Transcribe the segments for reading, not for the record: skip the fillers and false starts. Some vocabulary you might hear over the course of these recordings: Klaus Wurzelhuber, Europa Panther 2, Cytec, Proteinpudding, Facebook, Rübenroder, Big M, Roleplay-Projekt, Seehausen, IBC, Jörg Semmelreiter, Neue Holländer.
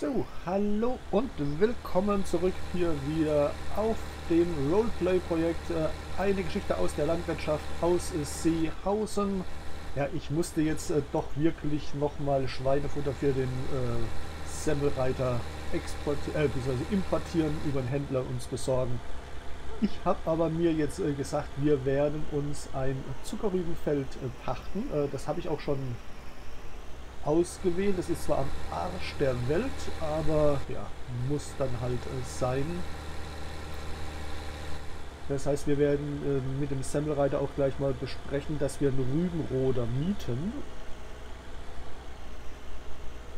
So, hallo und willkommen zurück hier wieder auf dem Roleplay-Projekt. Eine Geschichte aus der Landwirtschaft aus Seehausen. Ja, ich musste jetzt doch wirklich nochmal Schweinefutter für den Semmelreiter importieren, über den Händler uns besorgen. Ich habe aber mir jetzt gesagt, wir werden uns ein Zuckerrübenfeld pachten. Das habe ich auch schon ausgewählt. Das ist zwar am Arsch der Welt, aber ja, muss dann halt sein. Das heißt, wir werden mit dem Semmelreiter auch gleich mal besprechen, dass wir einen Rübenroder mieten.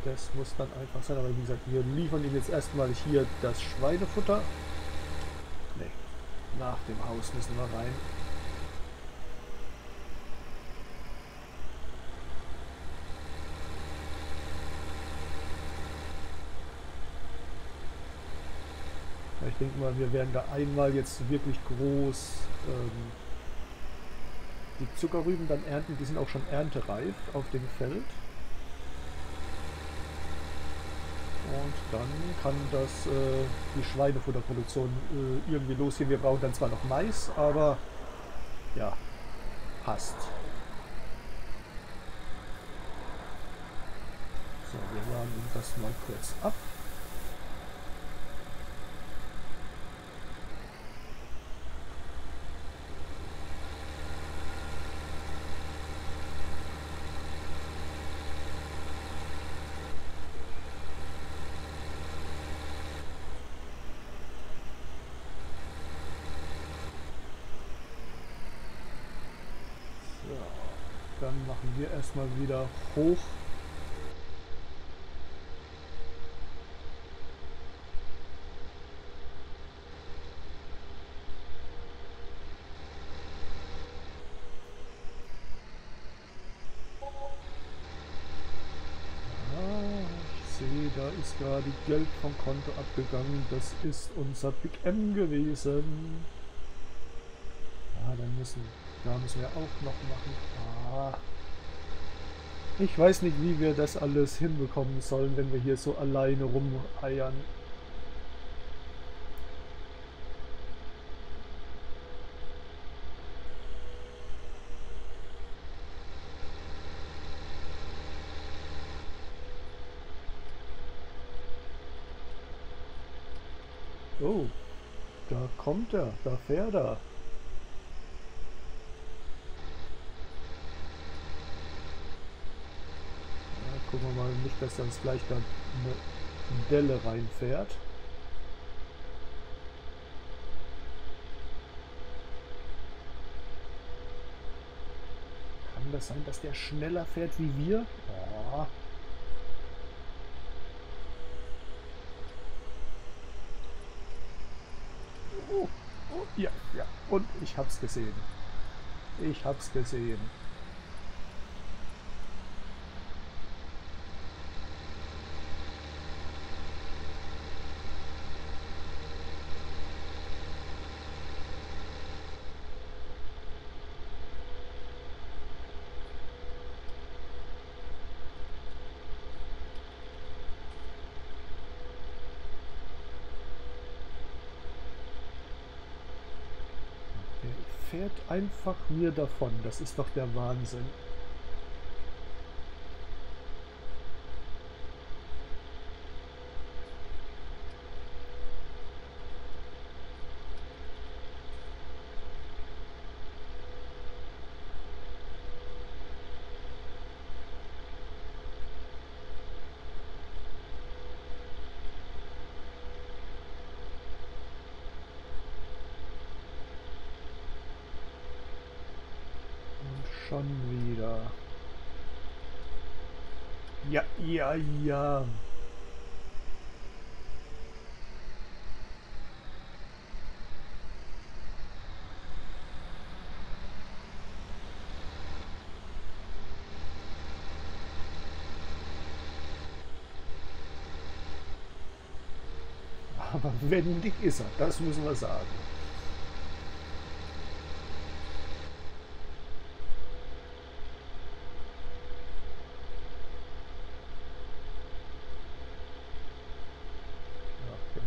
Das muss dann einfach sein, aber wie gesagt, wir liefern ihm jetzt erstmal hier das Schweinefutter. Nee, nach dem Haus müssen wir rein. Ich denke mal, wir werden da einmal jetzt wirklich groß die Zuckerrüben dann ernten. Die sind auch schon erntereif auf dem Feld. Und dann kann das die Schweinefutterproduktion irgendwie losgehen. Wir brauchen dann zwar noch Mais, aber ja, passt. So, wir laden das mal kurz ab. Dann machen wir erstmal wieder hoch. Ah, ich sehe, da ist gerade Geld vom Konto abgegangen. Das ist unser Big M gewesen. Ah, da müssen wir auch noch machen. Ah. Ich weiß nicht, wie wir das alles hinbekommen sollen, wenn wir hier so alleine rumeiern. Oh, da kommt er, da fährt er. Gucken wir mal, nicht, dass uns gleich da eine Delle reinfährt. Kann das sein, dass der schneller fährt wie wir? Ja. Oh, oh, ja, ja. Und ich hab's gesehen. Ich hab's gesehen. Fährt einfach mir davon. Das ist doch der Wahnsinn. Schon wieder. Ja, ja, ja. Aber wendig ist er, das müssen wir sagen.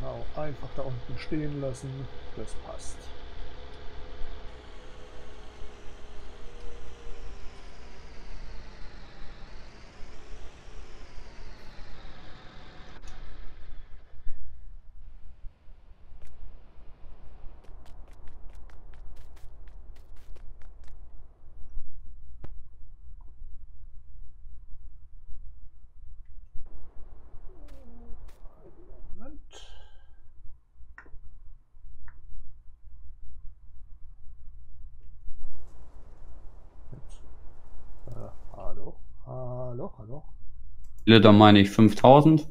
Genau, einfach da unten stehen lassen, das passt. Da meine ich 5000,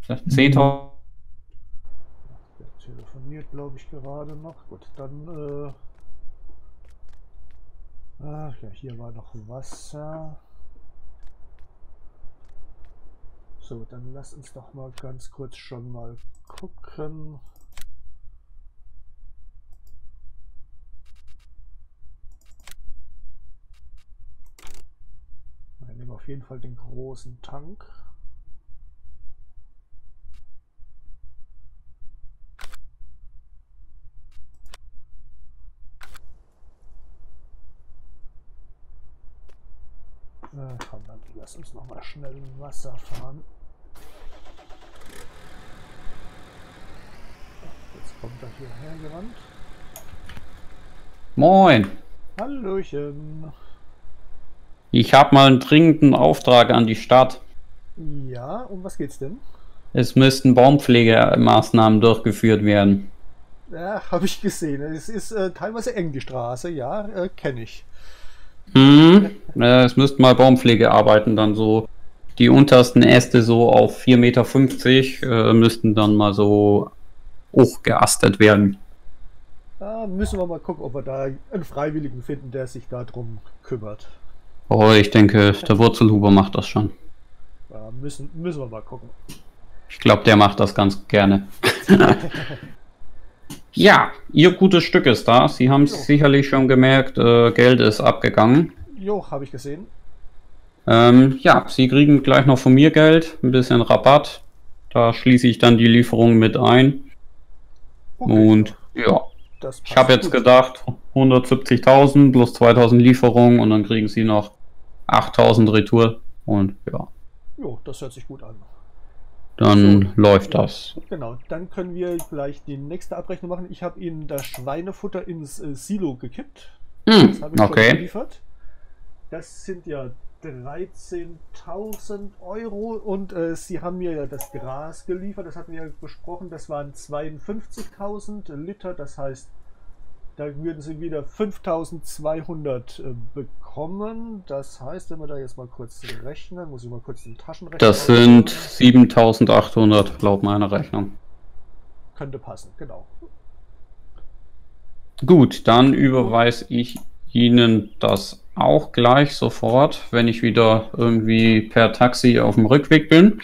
vielleicht 10.000. Der telefoniert, glaube ich, gerade noch. Gut, dann ja, hier war noch Wasser. So, dann lass uns doch mal ganz kurz schon mal gucken. Auf jeden Fall den großen Tank. Komm, dann lass uns noch mal schnell in Wasser fahren. Jetzt kommt er hierher gerannt. Moin. Hallöchen. Ich habe mal einen dringenden Auftrag an die Stadt. Ja, um was geht's denn? Es müssten Baumpflegemaßnahmen durchgeführt werden. Ja, habe ich gesehen. Es ist teilweise eng, die Straße. Ja, kenne ich. Hm, es müssten mal Baumpflegearbeiten dann so. Die untersten Äste so auf 4,50 Meter müssten dann mal so hochgeastet werden. Da müssen wir mal gucken, ob wir da einen Freiwilligen finden, der sich darum kümmert. Oh, ich denke, der Wurzelhuber macht das schon. Ja, müssen wir mal gucken. Ich glaube, der macht das ganz gerne. Ja, ihr gutes Stück ist da. Sie haben es sicherlich schon gemerkt, Geld ist abgegangen. Jo, habe ich gesehen. Ja, Sie kriegen gleich noch von mir Geld, ein bisschen Rabatt. Da schließe ich dann die Lieferung mit ein. Okay. Und ja. Ich habe jetzt gedacht, 170.000 plus 2.000 Lieferungen und dann kriegen sie noch 8.000 Retour und ja. Jo, das hört sich gut an. Dann läuft das. Genau, dann können wir gleich die nächste Abrechnung machen. Ich habe Ihnen das Schweinefutter ins Silo gekippt. Das habe ich schon geliefert. Das sind ja 13.000 Euro und sie haben mir ja das Gras geliefert, das hatten wir ja besprochen, das waren 52.000 Liter, das heißt, da würden sie wieder 5.200 bekommen, das heißt, wenn wir da jetzt mal kurz rechnen, muss ich mal kurz den Taschenrechner... Das sind 7.800 laut meiner Rechnung. Könnte passen, genau. Gut, dann überweise ich Ihnen das auch gleich sofort, wenn ich wieder irgendwie per Taxi auf dem Rückweg bin.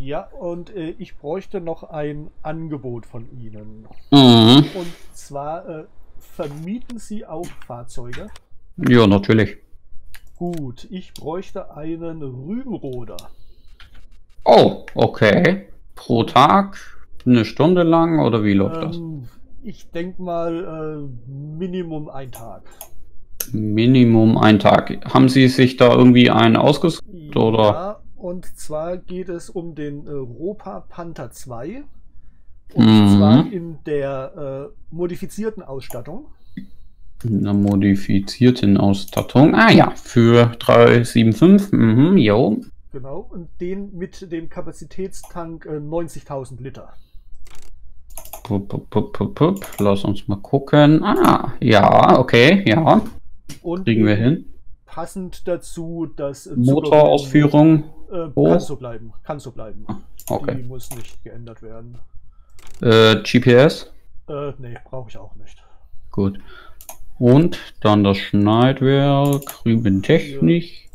Ja, und ich bräuchte noch ein Angebot von Ihnen. Mhm. Und zwar vermieten Sie auch Fahrzeuge? Ja, natürlich. Gut, ich bräuchte einen Rübenroder. Oh, okay. Pro Tag? Eine Stunde lang? Oder wie läuft das? Ich denke mal Minimum ein Tag. Minimum ein Tag. Haben Sie sich da irgendwie einen ausgesucht? Ja, oder? Und zwar geht es um den Europa Panther 2. Und zwar in der modifizierten Ausstattung. In der modifizierten Ausstattung. Ah ja, für 375. Mhm, jo. Genau, und den mit dem Kapazitätstank 90.000 Liter. Pup, pup, pup, pup, pup. Lass uns mal gucken. Ah, ja, okay, ja. Und kriegen wir hin. Passend dazu, dass Motorausführung kann so bleiben. Kann so bleiben. Okay. Die muss nicht geändert werden. GPS? Nee, brauche ich auch nicht. Gut. Und dann das Schneidwerk, Rübentechnik.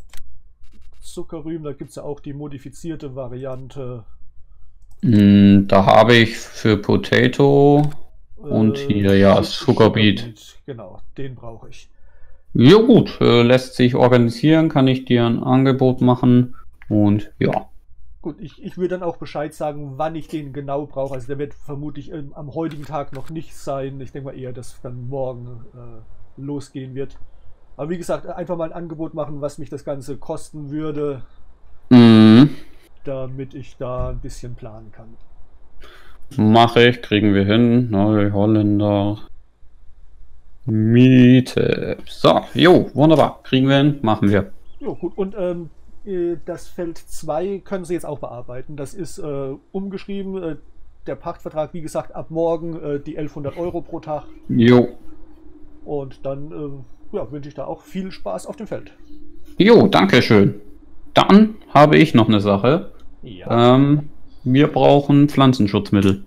Zuckerrüben, da gibt es ja auch die modifizierte Variante. Da habe ich für Potato und hier ja Zuckerbeet. Genau, den brauche ich. Ja gut, lässt sich organisieren, kann ich dir ein Angebot machen und ja. Gut, ich will dann auch Bescheid sagen, wann ich den genau brauche. Also der wird vermutlich am heutigen Tag noch nicht sein. Ich denke mal eher, dass dann morgen losgehen wird. Aber wie gesagt, einfach mal ein Angebot machen, was mich das Ganze kosten würde, damit ich da ein bisschen planen kann. Mache ich, kriegen wir hin. Neue Holländer. Miete. So, jo, wunderbar. Kriegen wir hin, machen wir. Jo, gut. Und das Feld 2 können Sie jetzt auch bearbeiten. Das ist umgeschrieben. Der Pachtvertrag, wie gesagt, ab morgen die 1100 Euro pro Tag. Jo. Und dann... ja, wünsche ich da auch viel Spaß auf dem Feld. Jo, danke schön. Dann habe ich noch eine Sache. Ja. Wir brauchen Pflanzenschutzmittel.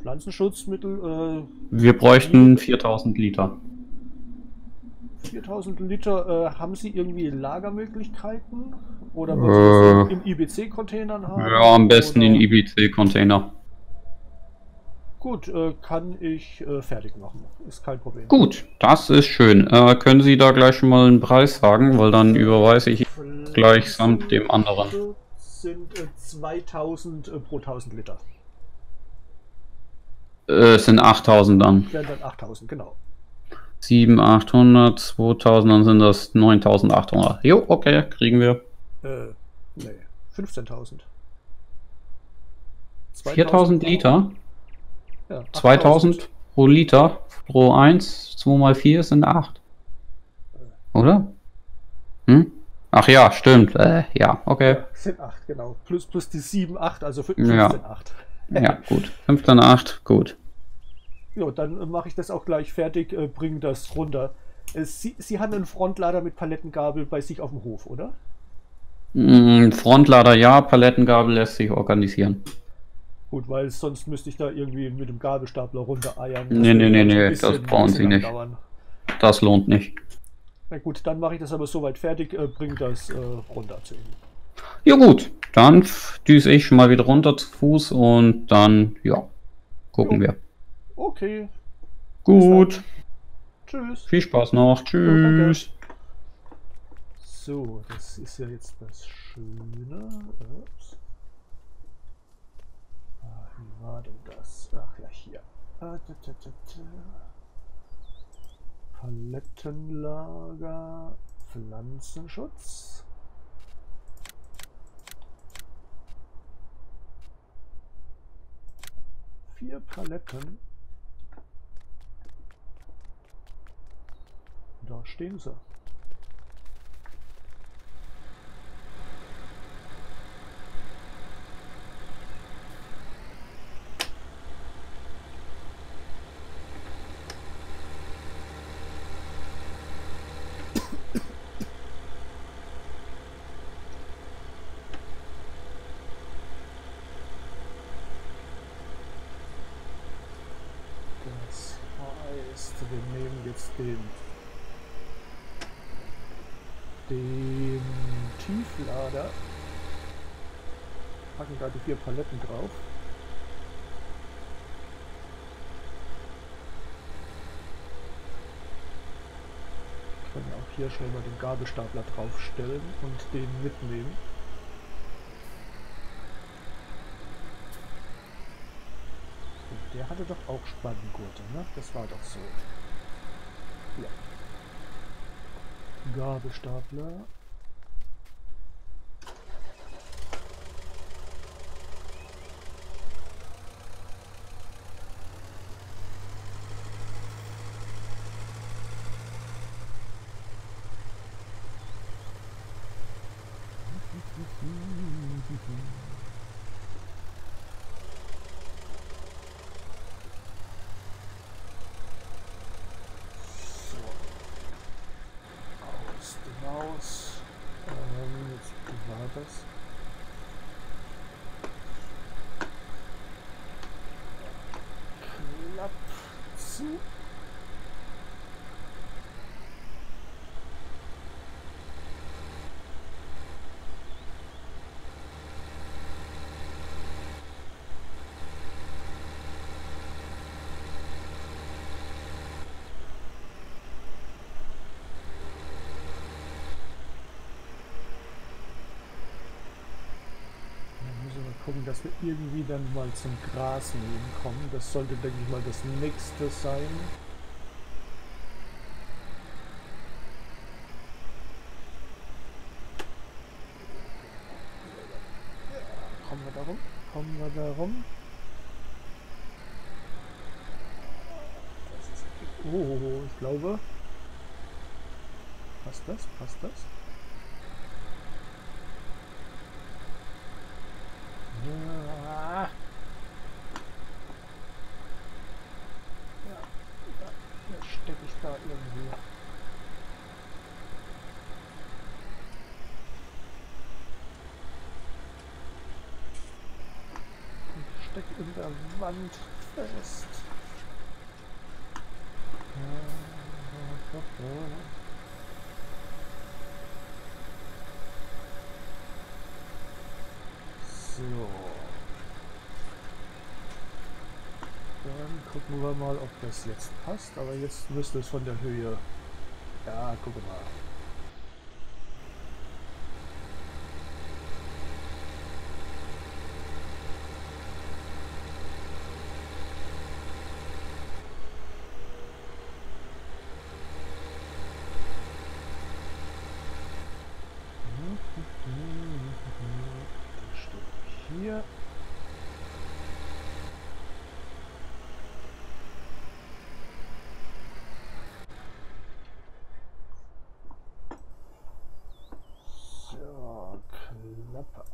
Pflanzenschutzmittel? Wir bräuchten 4000 Liter. 4000 Liter, haben Sie irgendwie Lagermöglichkeiten? Oder wollen Sie das in IBC-Containern haben? Ja, am besten in IBC-Container. Gut, kann ich fertig machen. Ist kein Problem. Gut, das ist schön. Können Sie da gleich schon mal einen Preis sagen, weil dann überweise ich gleich samt dem anderen. Sind 2000 pro 1000 Liter. Es sind 8000 dann. Ja, dann 8000, genau. 7800, 2000, dann sind das 9800. Jo, okay, kriegen wir. Nee, 15.000. 4000 Liter? Ja, 2000 pro Liter, pro 1, 2 mal 4 sind 8. Oder? Hm? Ach ja, stimmt. Ja, okay. Sind 8, genau. Plus die 7, 8, also 15, ja. 8. Ja, gut. 15, 8, gut. Ja, dann mache ich das auch gleich fertig, bringe das runter. Sie haben einen Frontlader mit Palettengabel bei sich auf dem Hof, oder? Frontlader ja, Palettengabel lässt sich organisieren. Gut, weil sonst müsste ich da irgendwie mit dem Gabelstapler runtereiern. Nee, das brauchen Sie nicht. Das lohnt nicht. Na gut, dann mache ich das aber soweit fertig, bringe das runter zu Ihnen. Ja gut, dann düse ich schon mal wieder runter zu Fuß und dann, ja, gucken wir. Okay. Gut. Tschüss. Viel Spaß noch. Tschüss. So, das ist ja jetzt das Schöne. Ups. Wie war denn das? Ach ja, hier. Palettenlager, Pflanzenschutz. Vier Paletten. Da stehen sie. Wir nehmen jetzt den Tieflader, packen da die 4 Paletten drauf. Können auch hier schnell mal den Gabelstapler draufstellen und den mitnehmen. Der hatte doch auch Spanngurte, ne? Das war doch so. Ja. Gabelstapler. dass wir irgendwie dann mal zum Grasmähen kommen. Das sollte, denke ich mal, das nächste sein. Kommen wir da rum? Kommen wir da rum? Oh, ich glaube... Passt das? Passt das? Ja. Ja, stecke ich da irgendwie. Ich stecke in der Wand fest. So. Dann gucken wir mal, ob das jetzt passt. Aber jetzt müsste es von der Höhe. Ja, gucken wir mal.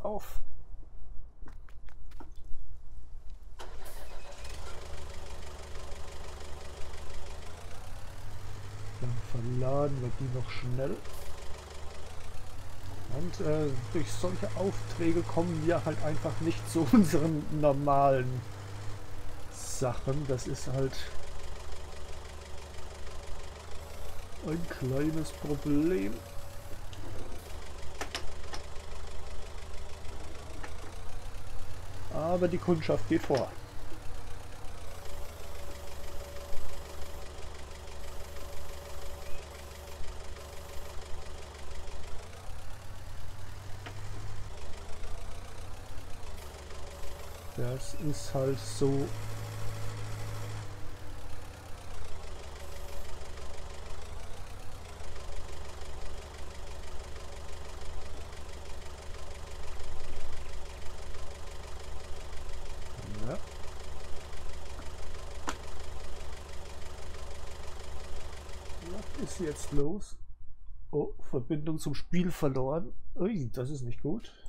Auf. Dann verladen wir die noch schnell. Und durch solche Aufträge kommen wir halt einfach nicht zu unseren normalen Sachen. Das ist halt ein kleines Problem. Aber die Kundschaft geht vor. Das ist halt so. Jetzt los. Oh, Verbindung zum Spiel verloren. Ui, das ist nicht gut.